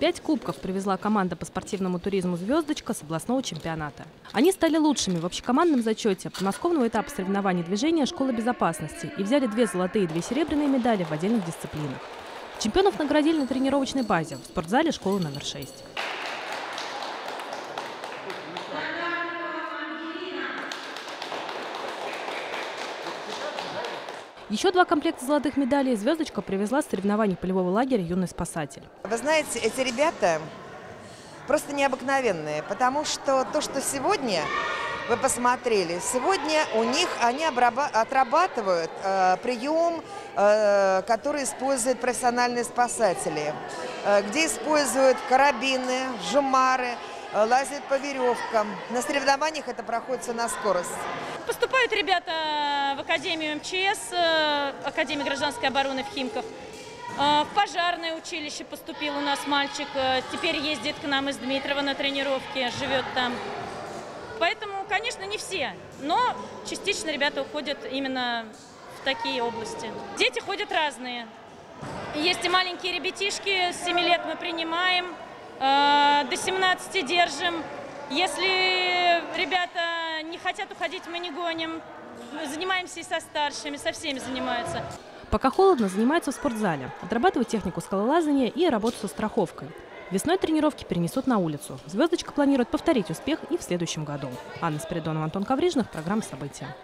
5 кубков привезла команда по спортивному туризму «Звездочка» с областного чемпионата. Они стали лучшими в общекомандном зачете подмосковного этапа соревнований движения «Школа безопасности» и взяли 2 золотые и 2 серебряные медали в отдельных дисциплинах. Чемпионов наградили на тренировочной базе в спортзале «Школы номер 6». Еще 2 комплекта золотых медалей «Звездочка» привезла с соревнований полевого лагеря «Юный спасатель». Вы знаете, эти ребята просто необыкновенные, потому что то, что сегодня вы посмотрели, сегодня у них они отрабатывают прием, который используют профессиональные спасатели, где используют карабины, сжимары, лазят по веревкам. На соревнованиях это проходит все на скорость. Поступают ребята в Академию МЧС, Академию гражданской обороны в Химках. В пожарное училище поступил у нас мальчик. Теперь ездит к нам из Дмитрова на тренировки, живет там. Поэтому, конечно, не все, но частично ребята уходят именно в такие области. Дети ходят разные. Есть и маленькие ребятишки, с 7 лет мы принимаем, до 17 держим. Если ребята не хотят уходить, мы не гоним. Занимаемся и со старшими, со всеми занимаются. Пока холодно, занимаются в спортзале. Отрабатывают технику скалолазания и работу со страховкой. Весной тренировки перенесут на улицу. «Звездочка» планирует повторить успех и в следующем году. Анна Спиридонова, Антон Коврижных. Программа «События».